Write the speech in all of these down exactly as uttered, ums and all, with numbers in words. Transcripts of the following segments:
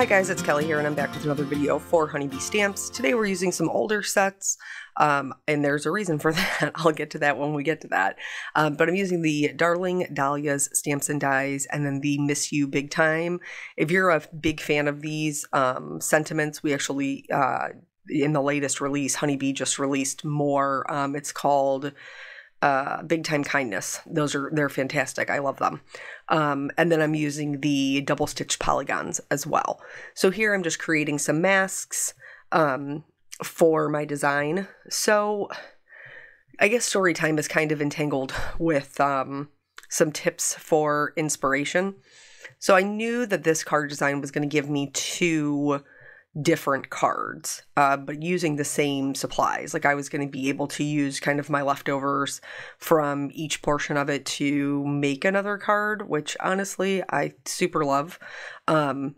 Hi guys, it's Kelly here and I'm back with another video for Honey Bee Stamps. Today we're using some older sets, um, and there's a reason for that. I'll get to that when we get to that. Um, but I'm using the Darling Dahlias Stamps and Dies and then the Miss You Big Time. If you're a big fan of these um, sentiments, we actually, uh, in the latest release, Honey Bee just released more. Um, it's called Uh, Big Time Kindness. Those are, they're fantastic. I love them. Um, and then I'm using the Double Stitched Polygons as well. So here I'm just creating some masks um, for my design. So I guess story time is kind of entangled with um, some tips for inspiration. So I knew that this card design was going to give me two different cards, uh, but using the same supplies. Like I was going to be able to use kind of my leftovers from each portion of it to make another card, which honestly I super love. Um,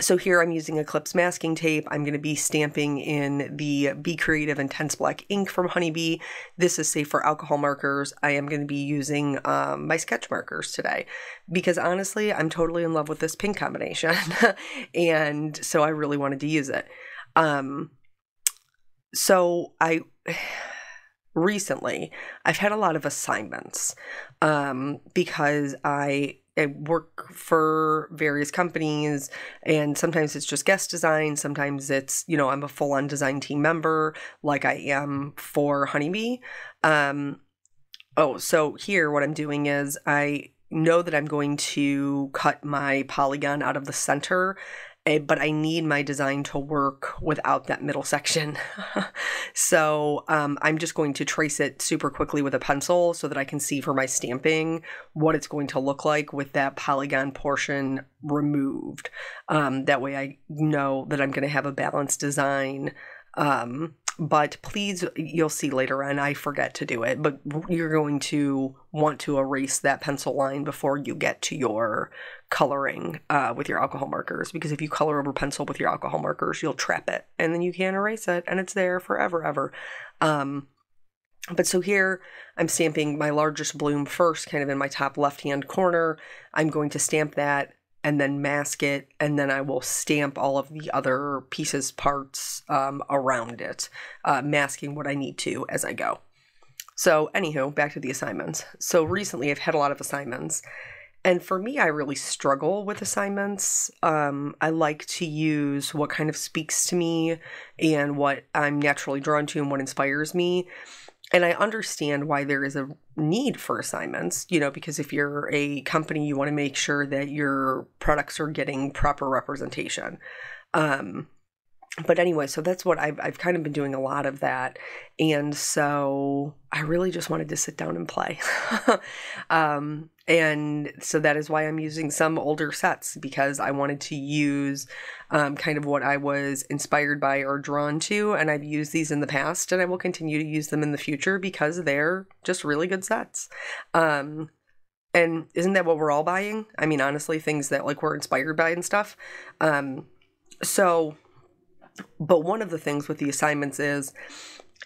so here I'm using Eclipse masking tape. I'm going to be stamping in the Be Creative Intense Black ink from Honey Bee. This is safe for alcohol markers. I am going to be using um, my sketch markers today because honestly, I'm totally in love with this pink combination. And so I really wanted to use it. Um, so I... recently, I've had a lot of assignments um, because I... I work for various companies, and sometimes it's just guest design. Sometimes it's, you know, I'm a full-on design team member like I am for Honey Bee. Um, oh, so here what I'm doing is I know that I'm going to cut my polygon out of the center, but I need my design to work without that middle section. So um, I'm just going to trace it super quickly with a pencil so that I can see for my stamping what it's going to look like with that polygon portion removed. Um, that way I know that I'm going to have a balanced design. Um, but please, you'll see later on, I forget to do it, but you're going to want to erase that pencil line before you get to your coloring uh, with your alcohol markers, because if you color over pencil with your alcohol markers, you'll trap it and then you can't erase it and it's there forever, ever. Um, but so here I'm stamping my largest bloom first, kind of in my top left-hand corner. I'm going to stamp that and then mask it, and then I will stamp all of the other pieces, parts um, around it, uh, masking what I need to as I go. So anywho, back to the assignments. So recently I've had a lot of assignments, and for me I really struggle with assignments. Um, I like to use what kind of speaks to me and what I'm naturally drawn to and what inspires me. And I understand why there is a need for assignments, you know, because if you're a company, you want to make sure that your products are getting proper representation. Um, but anyway, so that's what I've, I've kind of been doing a lot of that. And so I really just wanted to sit down and play. um, and so that is why I'm using some older sets, because I wanted to use um, kind of what I was inspired by or drawn to. And I've used these in the past and I will continue to use them in the future because they're just really good sets. Um, and isn't that what we're all buying? I mean, honestly, things that like we're inspired by and stuff. Um, so... But one of the things with the assignments is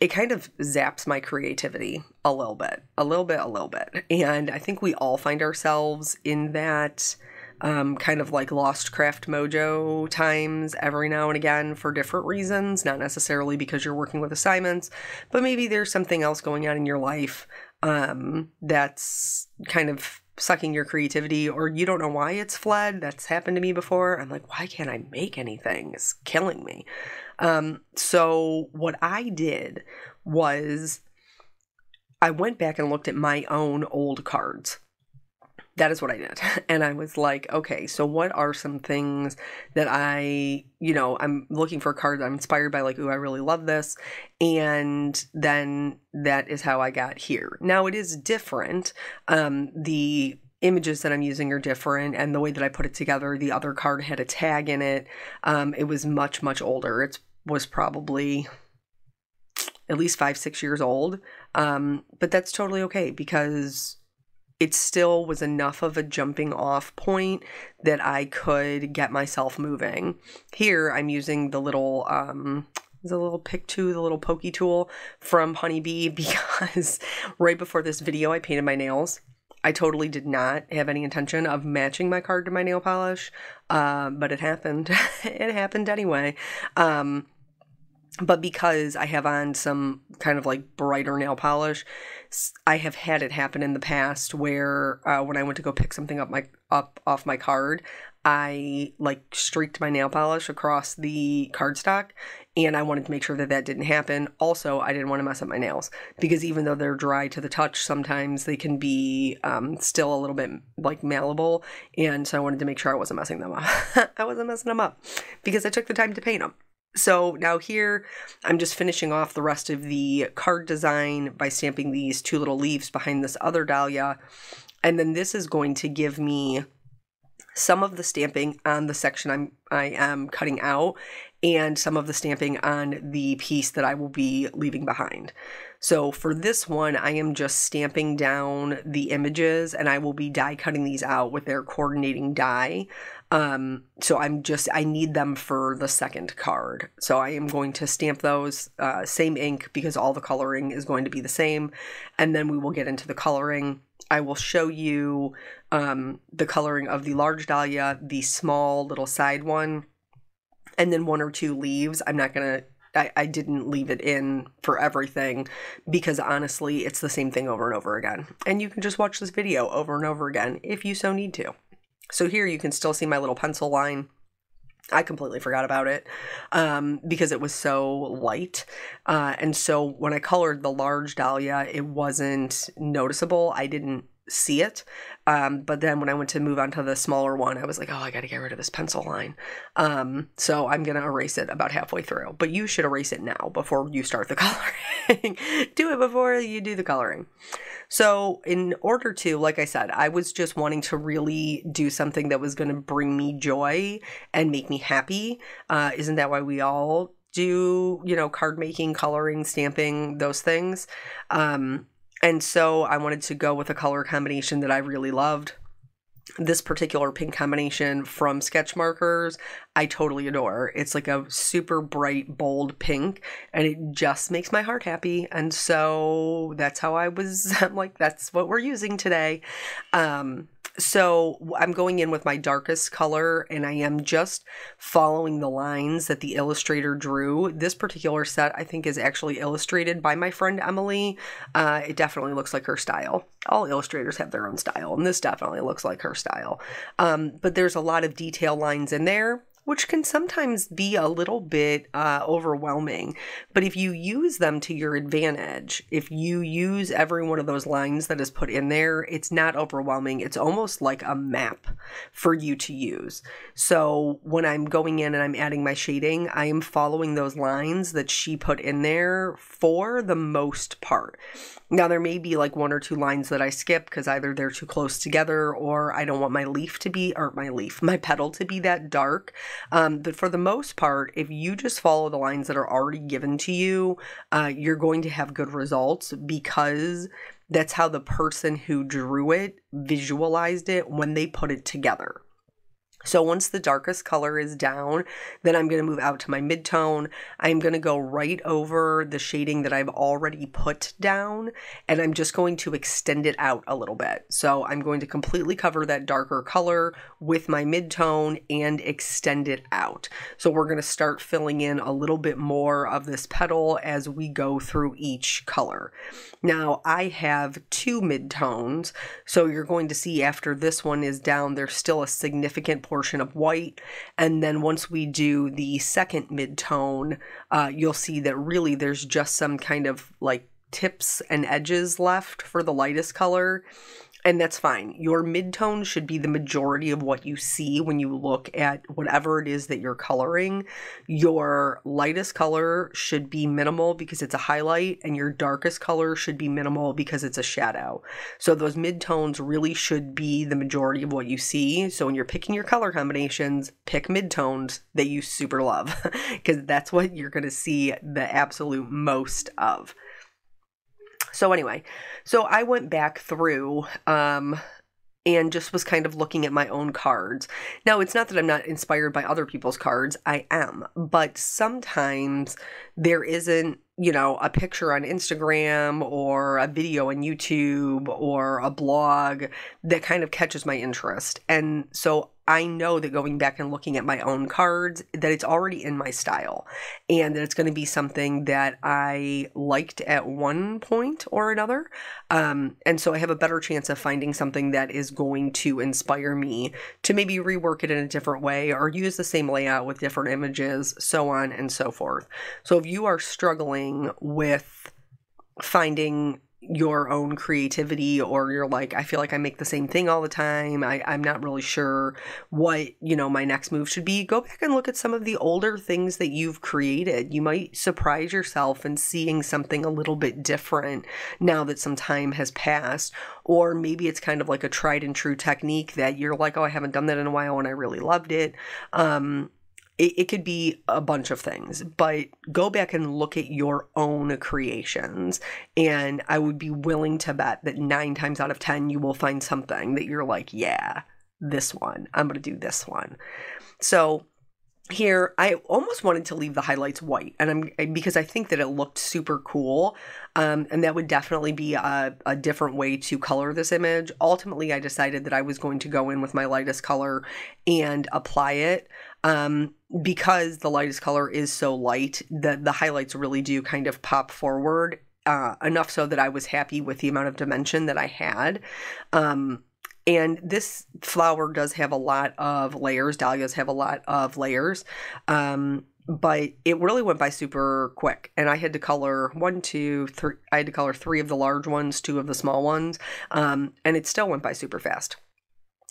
it kind of zaps my creativity a little bit, a little bit, a little bit. And I think we all find ourselves in that um, kind of like lost craft mojo times every now and again for different reasons, not necessarily because you're working with assignments, but maybe there's something else going on in your life um, that's kind of sucking your creativity, or you don't know why it's fled. That's happened to me before. I'm like, why can't I make anything? It's killing me. Um, so what I did was I went back and looked at my own old cards. That is what I did. And I was like, okay, so what are some things that I, you know, I'm looking for a card that I'm inspired by, like, ooh, I really love this. And then that is how I got here. Now it is different. Um, the images that I'm using are different. And the way that I put it together, the other card had a tag in it. Um, it was much, much older. It was probably at least five, six years old. Um, but that's totally okay, because it still was enough of a jumping off point that I could get myself moving. Here, I'm using the little, um, the little pick tool, the little pokey tool from Honey Bee, because right before this video, I painted my nails. I totally did not have any intention of matching my card to my nail polish, uh, but it happened. It happened anyway. Um, but because I have on some kind of like brighter nail polish, I have had it happen in the past where uh, when I went to go pick something up my up off my card, I like streaked my nail polish across the cardstock, and I wanted to make sure that that didn't happen. Also, I didn't want to mess up my nails because even though they're dry to the touch, sometimes they can be um, still a little bit like malleable, and so I wanted to make sure I wasn't messing them up. I wasn't messing them up because I took the time to paint them. So now here, I'm just finishing off the rest of the card design by stamping these two little leaves behind this other dahlia. And then this is going to give me some of the stamping on the section I'm, I am cutting out and some of the stamping on the piece that I will be leaving behind. So for this one, I am just stamping down the images, and I will be die cutting these out with their coordinating die. Um, so I'm just, I need them for the second card. So I am going to stamp those, uh, same ink, because all the coloring is going to be the same. And then we will get into the coloring. I will show you, um, the coloring of the large dahlia, the small little side one, and then one or two leaves. I'm not going to I, I didn't leave it in for everything because honestly, it's the same thing over and over again. And you can just watch this video over and over again if you so need to. So here you can still see my little pencil line. I completely forgot about it um, because it was so light. Uh, and so when I colored the large dahlia, it wasn't noticeable. I didn't see it. Um, but then when I went to move on to the smaller one, I was like, oh, I got to get rid of this pencil line. Um, so I'm going to erase it about halfway through, but you should erase it now before you start the coloring. Do it before you do the coloring. So in order to, like I said, I was just wanting to really do something that was going to bring me joy and make me happy. Uh, isn't that why we all do, you know, card making, coloring, stamping, those things? Um, And so I wanted to go with a color combination that I really loved. This particular pink combination from Sketch Markers, I totally adore. It's like a super bright, bold pink, and it just makes my heart happy. And so that's how I was, I'm like, that's what we're using today. Um, so I'm going in with my darkest color, and I am just following the lines that the illustrator drew. This particular set, I think, is actually illustrated by my friend Emily. Uh, it definitely looks like her style. All illustrators have their own style, and this definitely looks like her style. Um, but there's a lot of detail lines in there, which can sometimes be a little bit uh, overwhelming. But if you use them to your advantage, if you use every one of those lines that is put in there, it's not overwhelming. It's almost like a map for you to use. So when I'm going in and I'm adding my shading, I am following those lines that she put in there for the most part. Now there may be like one or two lines that I skip because either they're too close together or I don't want my leaf to be, or my leaf, my petal to be that dark. Um, but for the most part, if you just follow the lines that are already given to you, uh, you're going to have good results because that's how the person who drew it visualized it when they put it together. So once the darkest color is down, then I'm going to move out to my mid-tone. I'm going to go right over the shading that I've already put down, and I'm just going to extend it out a little bit. So I'm going to completely cover that darker color with my mid-tone and extend it out. So we're going to start filling in a little bit more of this petal as we go through each color. Now I have two mid-tones, so you're going to see after this one is down, there's still a significant portion portion of white, and then once we do the second mid-tone, uh, you'll see that really there's just some kind of like tips and edges left for the lightest color, and that's fine. Your mid-tone should be the majority of what you see when you look at whatever it is that you're coloring. Your lightest color should be minimal because it's a highlight, and your darkest color should be minimal because it's a shadow. So those mid-tones really should be the majority of what you see. So when you're picking your color combinations, pick mid-tones that you super love because that's what you're going to see the absolute most of. So anyway, so I went back through um, and just was kind of looking at my own cards. Now, it's not that I'm not inspired by other people's cards. I am. But sometimes there isn't, you know, a picture on Instagram or a video on YouTube or a blog that kind of catches my interest. And so I know that going back and looking at my own cards, that it's already in my style and that it's going to be something that I liked at one point or another. Um, and so I have a better chance of finding something that is going to inspire me to maybe rework it in a different way or use the same layout with different images, so on and so forth. So if you are struggling with finding your own creativity, or you're like, I feel like I make the same thing all the time, I, I'm not really sure what, you know, my next move should be, go back and look at some of the older things that you've created. You might surprise yourself in seeing something a little bit different now that some time has passed. Or maybe it's kind of like a tried and true technique that you're like, oh, I haven't done that in a while and I really loved it. Um, It, it could be a bunch of things, but go back and look at your own creations. And I would be willing to bet that nine times out of ten, you will find something that you're like, yeah, this one, I'm going to do this one. So here, I almost wanted to leave the highlights white, and I'm because I think that it looked super cool. Um, and that would definitely be a, a different way to color this image. Ultimately, I decided that I was going to go in with my lightest color and apply it. Um, because the lightest color is so light, the, the highlights really do kind of pop forward, uh, enough so that I was happy with the amount of dimension that I had. Um, and this flower does have a lot of layers. Dahlias have a lot of layers. Um, but it really went by super quick, and I had to color one, two, three, I had to color three of the large ones, two of the small ones. Um, and it still went by super fast.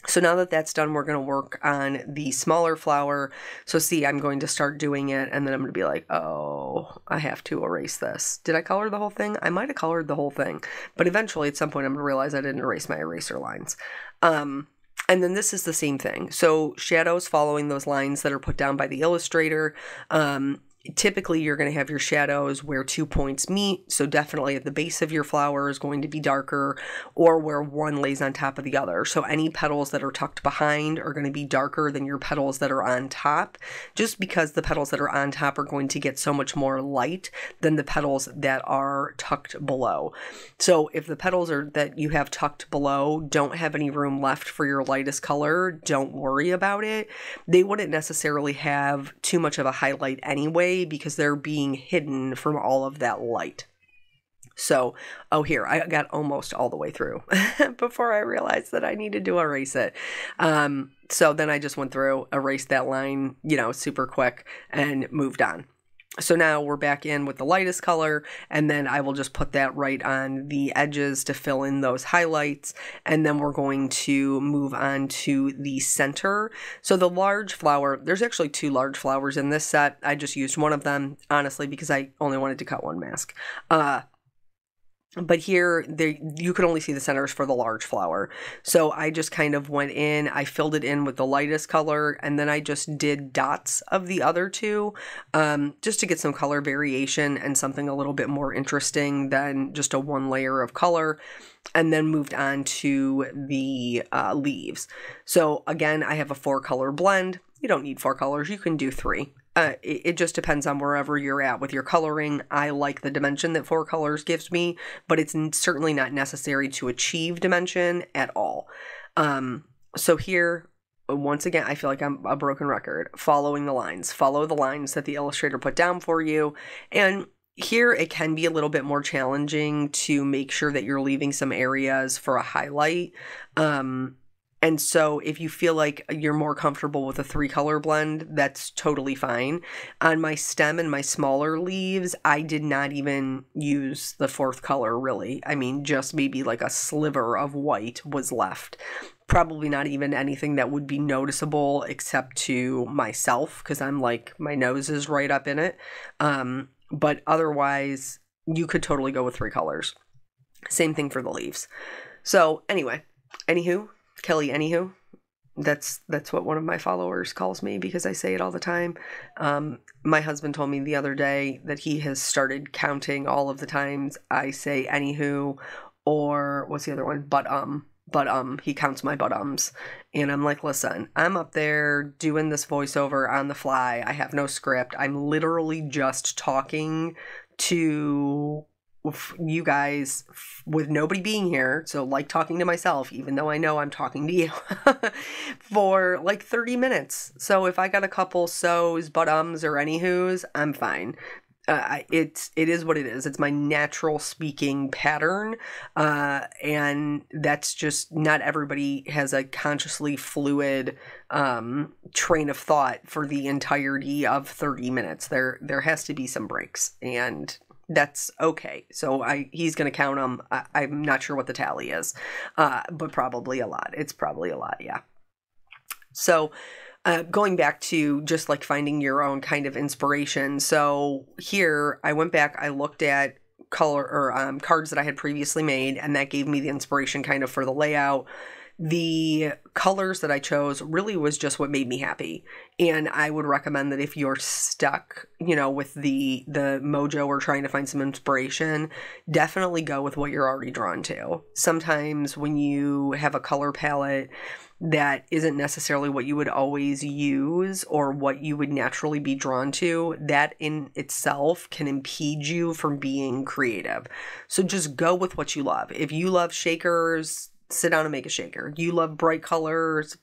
So now that that's done, we're going to work on the smaller flower. So see, I'm going to start doing it, and then I'm going to be like, oh, I have to erase this. Did I color the whole thing? I might have colored the whole thing. But eventually, at some point, I'm going to realize I didn't erase my eraser lines. Um, and then this is the same thing. So shadows following those lines that are put down by the illustrator. Um, typically, you're going to have your shadows where two points meet. So definitely at the base of your flower is going to be darker, or where one lays on top of the other. So any petals that are tucked behind are going to be darker than your petals that are on top, just because the petals that are on top are going to get so much more light than the petals that are tucked below. So if the petals are that you have tucked below don't have any room left for your lightest color, don't worry about it. They wouldn't necessarily have too much of a highlight anyway, because they're being hidden from all of that light. So, oh, here, I got almost all the way through before I realized that I needed to erase it. Um, so then I just went through, erased that line, you know, super quick, and moved on. So now we're back in with the lightest color, and then I will just put that right on the edges to fill in those highlights, and then we're going to move on to the center. So the large flower, there's actually two large flowers in this set. I just used one of them, honestly, because I only wanted to cut one mask. Uh, But here, they, you could only see the centers for the large flower. So I just kind of went in, I filled it in with the lightest color, and then I just did dots of the other two, um, just to get some color variation and something a little bit more interesting than just a one layer of color. And then moved on to the uh, leaves. So again, I have a four color blend. You don't need four colors, you can do three. Uh, it, it just depends on wherever you're at with your coloring. I like the dimension that four colors gives me, but it's certainly not necessary to achieve dimension at all. Um, so here, once again, I feel like I'm a broken record. Following the lines. Follow the lines that the illustrator put down for you. And here it can be a little bit more challenging to make sure that you're leaving some areas for a highlight. Um... And so if you feel like you're more comfortable with a three color blend, that's totally fine. On my stem and my smaller leaves, I did not even use the fourth color really. I mean, just maybe like a sliver of white was left. Probably not even anything that would be noticeable except to myself, because I'm like, my nose is right up in it. Um, but otherwise, you could totally go with three colors. Same thing for the leaves. So anyway, anywho. Kelly, anywho, that's that's what one of my followers calls me because I say it all the time. Um, my husband told me the other day that he has started counting all of the times I say anywho, or what's the other one? But um, But um, he counts my buttums, and I'm like, listen, I'm up there doing this voiceover on the fly. I have no script. I'm literally just talking to you guys with nobody being here. So like talking to myself, even though I know I'm talking to you for like thirty minutes. So if I got a couple so's, buttums, or anywho's, I'm fine. Uh, it's, it is what it is. It's my natural speaking pattern. Uh, and that's just, not everybody has a consciously fluid, um, train of thought for the entirety of thirty minutes. There, there has to be some breaks, and that's okay. So I, he's going to count them. I, I'm not sure what the tally is, uh, but probably a lot. It's probably a lot. Yeah. So, Uh, going back to just like finding your own kind of inspiration. So here I went back, I looked at color or um, cards that I had previously made, and that gave me the inspiration kind of for the layout. The colors that I chose really was just what made me happy. And I would recommend that if you're stuck, you know, with the, the mojo or trying to find some inspiration, definitely go with what you're already drawn to. Sometimes when you have a color palette that isn't necessarily what you would always use or what you would naturally be drawn to, that in itself can impede you from being creative. So just go with what you love. If you love shakers, sit down and make a shaker. You love bright colors,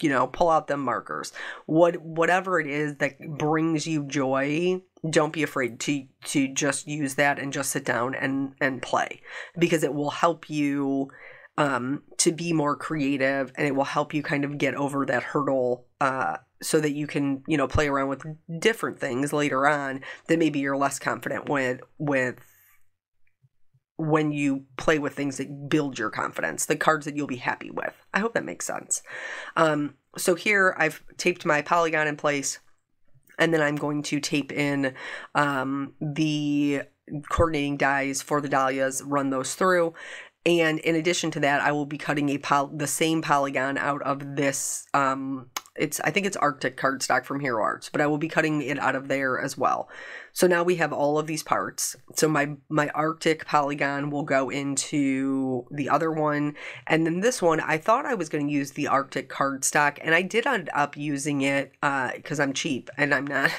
you know, pull out them markers. What, whatever it is that brings you joy, don't be afraid to, to just use that and just sit down and, and play, because it will help you um, to be more creative, and it will help you kind of get over that hurdle, uh, so that you can, you know, play around with different things later on that maybe you're less confident with, with, when you play with things that build your confidence, the cards that you'll be happy with. I hope that makes sense. Um, so here I've taped my polygon in place, and then I'm going to tape in um, the coordinating dies for the dahlias, run those through. And in addition to that, I will be cutting a pol the same polygon out of this, um, it's, I think it's Arctic cardstock from Hero Arts, but I will be cutting it out of there as well. So now we have all of these parts. So my, my Arctic polygon will go into the other one. And then this one, I thought I was going to use the Arctic cardstock, and I did end up using it, uh, cause I'm cheap and I'm not,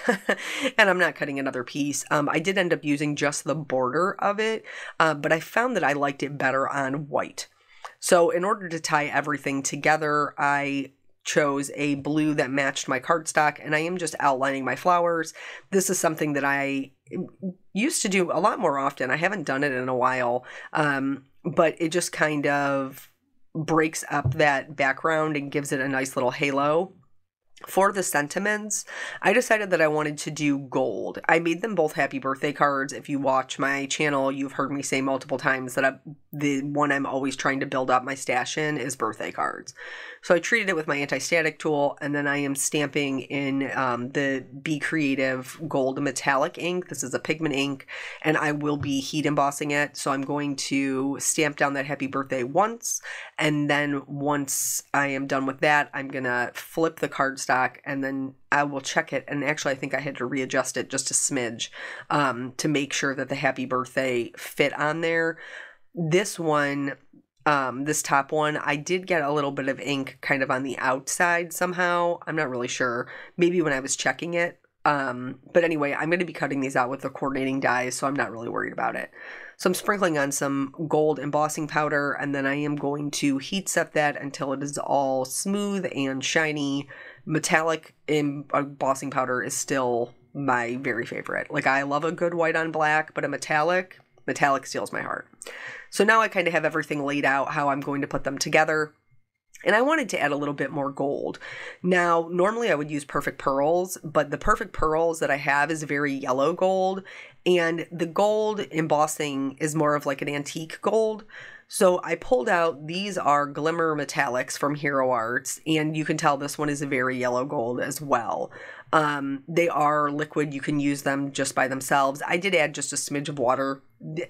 and I'm not cutting another piece. Um, I did end up using just the border of it. Uh, but I found that I liked it better on white. So in order to tie everything together, I chose a blue that matched my cardstock, and I am just outlining my flowers. This is something that I used to do a lot more often. I haven't done it in a while, um, but it just kind of breaks up that background and gives it a nice little halo. For the sentiments, I decided that I wanted to do gold. I made them both happy birthday cards. If you watch my channel, you've heard me say multiple times that I, the one I'm always trying to build up my stash in is birthday cards. So I treated it with my anti-static tool, and then I am stamping in um, the Be Creative Gold Metallic ink. This is a pigment ink, and I will be heat embossing it. So I'm going to stamp down that happy birthday once, and then once I am done with that, I'm going to flip the cardstock, and then I will check it. And actually, I think I had to readjust it just a smidge um, to make sure that the happy birthday fit on there. This one, um, this top one, I did get a little bit of ink kind of on the outside somehow. I'm not really sure. Maybe when I was checking it. Um, but anyway, I'm going to be cutting these out with the coordinating dies, so I'm not really worried about it. So I'm sprinkling on some gold embossing powder, and then I am going to heat set that until it is all smooth and shiny. Metallic embossing powder is still my very favorite. Like, I love a good white on black, but a metallic, metallic steals my heart. So now I kind of have everything laid out, how I'm going to put them together. And I wanted to add a little bit more gold. Now, normally I would use Perfect Pearls, but the Perfect Pearls that I have is very yellow gold, and the gold embossing is more of like an antique gold. So I pulled out, these are Glimmer Metallics from Hero Arts, and you can tell this one is a very yellow gold as well. Um, they are liquid. You can use them just by themselves. I did add just a smidge of water,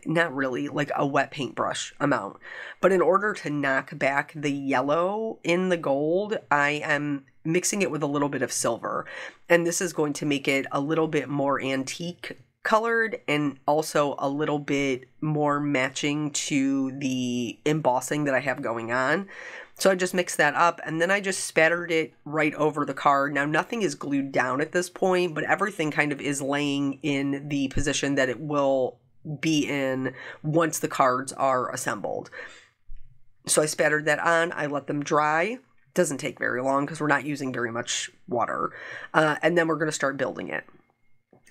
not really, like a wet paintbrush amount. But in order to knock back the yellow in the gold, I am mixing it with a little bit of silver. And this is going to make it a little bit more antique colored and also a little bit more matching to the embossing that I have going on. So I just mixed that up and then I just spattered it right over the card. Now nothing is glued down at this point, but everything kind of is laying in the position that it will be in once the cards are assembled. So I spattered that on, I let them dry. Doesn't take very long because we're not using very much water. Uh, and then we're going to start building it.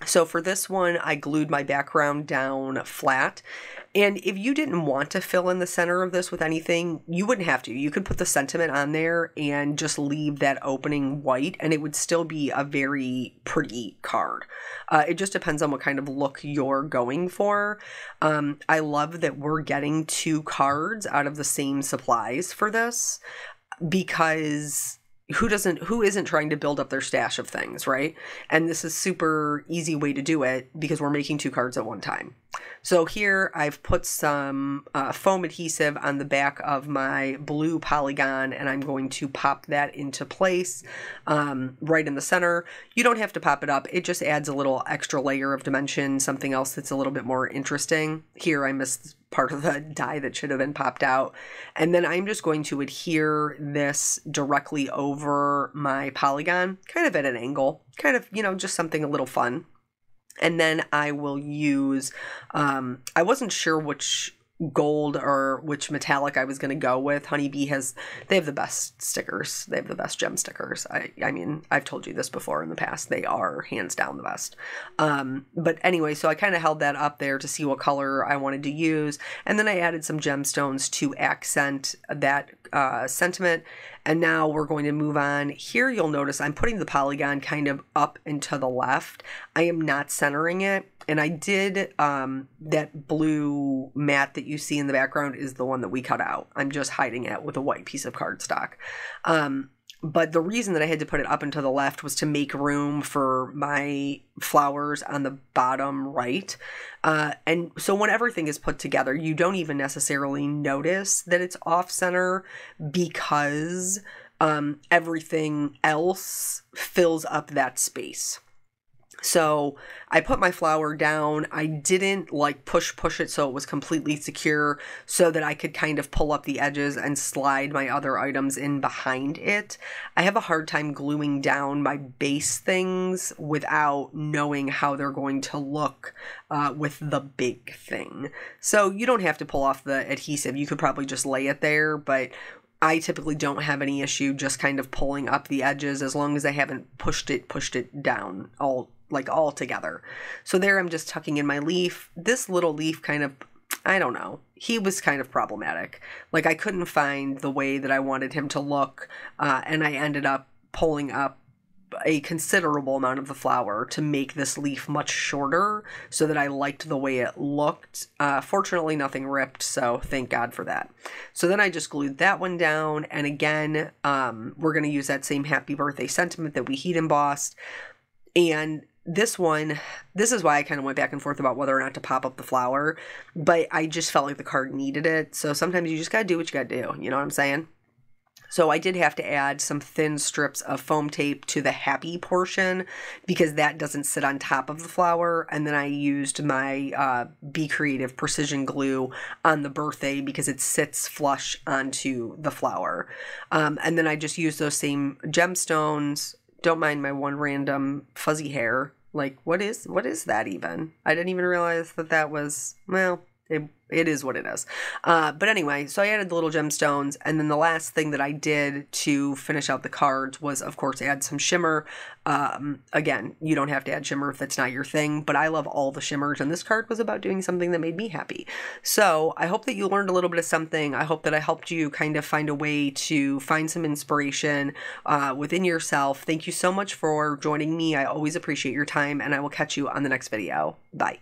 So for this one, I glued my background down flat. And if you didn't want to fill in the center of this with anything, you wouldn't have to. You could put the sentiment on there and just leave that opening white, and it would still be a very pretty card. Uh, it just depends on what kind of look you're going for. Um, I love that we're getting two cards out of the same supplies for this, because who doesn't, who isn't trying to build up their stash of things, right? And this is super easy way to do it because we're making two cards at one time. So here I've put some uh, foam adhesive on the back of my blue polygon, and I'm going to pop that into place um, right in the center. You don't have to pop it up. It just adds a little extra layer of dimension, something else that's a little bit more interesting. Here I missed part of the die that should have been popped out. And then I'm just going to adhere this directly over my polygon, kind of at an angle, kind of, you know, just something a little fun. And then I will use, um, I wasn't sure which gold or which metallic I was going to go with. Honey Bee has, they have the best stickers. They have the best gem stickers. I, I mean, I've told you this before in the past. They are hands down the best. Um, but anyway, so I kind of held that up there to see what color I wanted to use. And then I added some gemstones to accent that uh, sentiment. And now we're going to move on. Here you'll notice I'm putting the polygon kind of up and to the left. I am not centering it. And I did, um, that blue mat that you see in the background is the one that we cut out. I'm just hiding it with a white piece of cardstock. Um, but the reason that I had to put it up and to the left was to make room for my flowers on the bottom right. Uh, and so when everything is put together, you don't even necessarily notice that it's off center because um, everything else fills up that space. So I put my flower down. I didn't like push push it so it was completely secure, so that I could kind of pull up the edges and slide my other items in behind it. I have a hard time gluing down my base things without knowing how they're going to look uh, with the big thing. So you don't have to pull off the adhesive. You could probably just lay it there, but I typically don't have any issue just kind of pulling up the edges as long as I haven't pushed it, pushed it down all like all together. So there I'm just tucking in my leaf. This little leaf kind of, I don't know, he was kind of problematic. Like I couldn't find the way that I wanted him to look, uh, and I ended up pulling up a considerable amount of the flower to make this leaf much shorter so that I liked the way it looked. Uh, fortunately, nothing ripped, so thank God for that. So then I just glued that one down, and again, um, we're going to use that same happy birthday sentiment that we heat embossed. And this one, this is why I kind of went back and forth about whether or not to pop up the flower, but I just felt like the card needed it. So sometimes you just got to do what you got to do, you know what I'm saying? So I did have to add some thin strips of foam tape to the happy portion because that doesn't sit on top of the flower. And then I used my uh, Be Creative Precision Glue on the birthday because it sits flush onto the flower. Um, and then I just used those same gemstones. Don't mind my one random fuzzy hair. Like, what is, what is that even? I didn't even realize that that was, well, it It is what it is. Uh, but anyway, so I added the little gemstones. And then the last thing that I did to finish out the cards was, of course, add some shimmer. Um, again, you don't have to add shimmer if that's not your thing, but I love all the shimmers. And this card was about doing something that made me happy. So I hope that you learned a little bit of something. I hope that I helped you kind of find a way to find some inspiration uh, within yourself. Thank you so much for joining me. I always appreciate your time, and I will catch you on the next video. Bye.